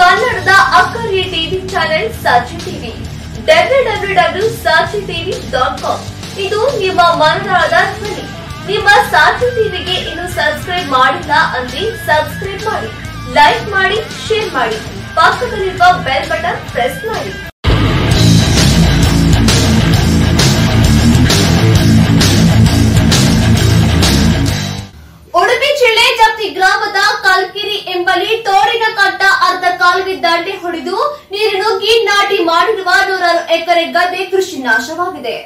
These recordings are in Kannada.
ಕನ್ನಡದ ಅಕ್ಕರಿಯ TV channel Sachi TV www.sachitv.com ಇದು ನಿಮ್ಮ ಮನದಾಳದ ಧ್ವನಿ. ನಿಮ್ಮ ಸಾಚಿ ಟಿವಿಗೆ ಇನ್ನು ಸಬ್ಸ್ಕ್ರೈಬ್ ಮಾಡಿಲ್ಲ ಅಂದ್ರೆ ಸಬ್ಸ್ಕ್ರೈಬ್ ಮಾಡಿ, ಲೈಕ್ ಮಾಡಿ, ಶೇರ್ ಮಾಡಿ, ಪಕ್ಕದಲ್ಲಿರುವ ಬೆಲ್ ಬಟನ್ ಪ್ರೆಸ್ ಮಾಡಿ. ಉಡುಪಿ ಜಿಲ್ಲೆ ಜಪ್ತಿ ಗ್ರಾಮದ ಕಲ್ಕೇರಿ ಎಂಬಲ್ಲಿ ತೋಡಿನ ಕಟ್ಟ ಅರ್ಧ ಕಾಲುವೆ ದಂಡೆ ಹೊಡೆದು ನೀರಿನುಗ್ಗಿ ನಾಟಿ ಮಾಡಿರುವ ನೂರಾರು ಎಕರೆ ಗದ್ದೆ ಕೃಷಿ ನಾಶವಾಗಿದೆ.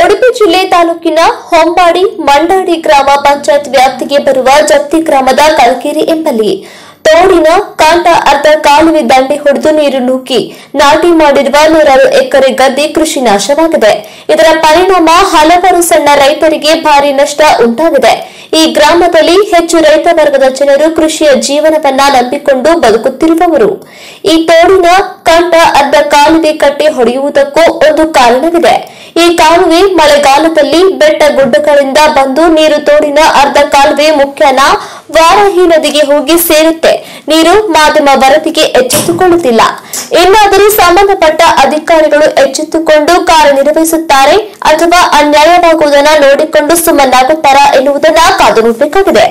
ಉಡುಪಿ ಜಿಲ್ಲೆ ತಾಲೂಕಿನ ಹೊಂಬಾಡಿ ಮಂಡಾಡಿ ಗ್ರಾಮ ಪಂಚಾಯತ್ ವ್ಯಾಪ್ತಿಗೆ ಬರುವ ಜಪ್ತಿ ಗ್ರಾಮದ ಕಲ್ಕೇರಿ ಎಂಬಲ್ಲಿ ತೋಡಿನ ಕಾಂಟ ಅರ್ಧ ಕಾಲುವೆ ದಂಡೆ ಹೊಡೆದು ನೀರು ನುಗ್ಗಿ ನಾಟಿ ಮಾಡಿರುವ ನೂರಾರು ಎಕರೆ ಗದ್ದೆ ಕೃಷಿ ನಾಶವಾಗಿದೆ. ಇದರ ಪರಿಣಾಮ ಹಲವಾರು ಸಣ್ಣ ರೈತರಿಗೆ ಭಾರಿ ನಷ್ಟ ಉಂಟಾಗಿದೆ. ಈ ಗ್ರಾಮದಲ್ಲಿ ಹೆಚ್ಚು ರೈತ ವರ್ಗದ ಜನರು ಕೃಷಿಯ ಜೀವನವನ್ನ ನಂಬಿಕೊಂಡು ಬದುಕುತ್ತಿರುವವರು. ಈ ತೋಡಿನ ಕಾಂಟ ಅರ್ಧ ಕಾಲುವೆ ಕಟ್ಟೆ ಹೊಡೆಯುವುದಕ್ಕೂ ಒಂದು ಕಾರಣವಿದೆ. ಈ ಕಾಲುವೆ ಮಳೆಗಾಲದಲ್ಲಿ ಬೆಟ್ಟ ಗುಡ್ಡಗಳಿಂದ ಬಂದು ನೀರು ತೋಡಿನ ಅರ್ಧ ಕಾಲುವೆ ಮುಖ್ಯನ ವಾರಾಹಿ ನದಿಗೆ ಹೋಗಿ ಸೇರುತ್ತೆ. ನೀರು ಮಾಧ್ಯಮ ವರದಿಗೆ ಎಚ್ಚೆತ್ತುಕೊಳ್ಳುತ್ತಿಲ್ಲ. ಇನ್ನಾದರೂ ಸಂಬಂಧಪಟ್ಟ ಅಧಿಕಾರಿಗಳು ಎಚ್ಚೆತ್ತುಕೊಂಡು ಕಾರ್ಯನಿರ್ವಹಿಸುತ್ತಾರೆ ಅಥವಾ ಅನ್ಯಾಯವಾಗುವುದನ್ನು ನೋಡಿಕೊಂಡು ಸುಮ್ಮನಾಗುತ್ತಾರೆ ಎನ್ನುವುದನ್ನು ಕಾದು ನೋಡಬೇಕಾಗಿದೆ.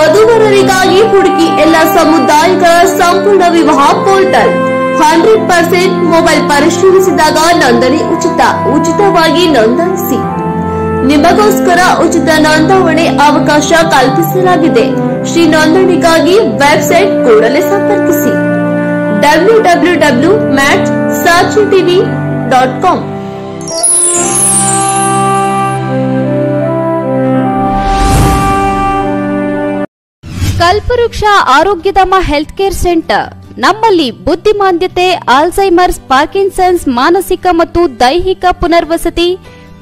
वधूवररिगागि हुडुकि एल्ल समुदायिगर संपूर्ण विवाह पोर्टल 100% मोबाइल परिशीलिसिदाग नोंदणी उचित उचितवागि नोंदायिसि निमगोस्कर उचित नोंदवणे अवकाश कल्पिसलागिदे. श्री नोंदणिगागि वेबसाइट कूडले संपर्किसि www.sachitv.com. ಕಲ್ಪವೃಕ್ಷ ಆರೋಗ್ಯಧಾಮ ಹೆಲ್ತ್ ಕೇರ್ ಸೆಂಟರ್ ನಮ್ಮಲ್ಲಿ ಬುದ್ಧಿಮಾಂದ್ಯತೆ, ಆಲ್ಝೈಮರ್ಸ್, ಪಾರ್ಕಿನ್ಸನ್ಸ್, ಮಾನಸಿಕ ಮತ್ತು ದೈಹಿಕ ಪುನರ್ವಸತಿ,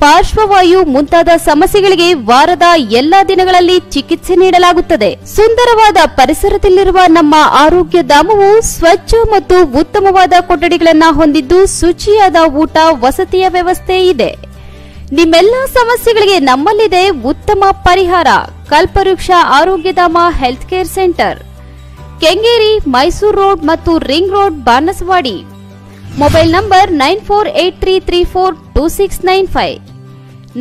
ಪಾರ್ಶ್ವವಾಯು ಮುಂತಾದ ಸಮಸ್ಯೆಗಳಿಗೆ ವಾರದ ಎಲ್ಲಾ ದಿನಗಳಲ್ಲಿ ಚಿಕಿತ್ಸೆ ನೀಡಲಾಗುತ್ತದೆ. ಸುಂದರವಾದ ಪರಿಸರದಲ್ಲಿರುವ ನಮ್ಮ ಆರೋಗ್ಯ ಧಾಮವು ಸ್ವಚ್ಛ ಮತ್ತು ಉತ್ತಮವಾದ ಕೊಠಡಿಗಳನ್ನು ಹೊಂದಿದ್ದು ಶುಚಿಯಾದ ಊಟ ವಸತಿಯ ವ್ಯವಸ್ಥೆ ಇದೆ. ನಿಮ್ಮೆಲ್ಲಾ ಸಮಸ್ಯೆಗಳಿಗೆ ನಮ್ಮಲ್ಲಿದೆ ಉತ್ತಮ ಪರಿಹಾರ. Kalpavriksha Arogyadhama health care centre, Kengeri, Mysuru road ಮತ್ತು ring road, Banaswadi. Mobile number 9483342695,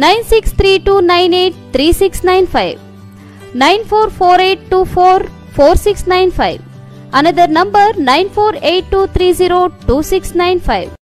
9632983695, 9448244695. Another number 9482302695.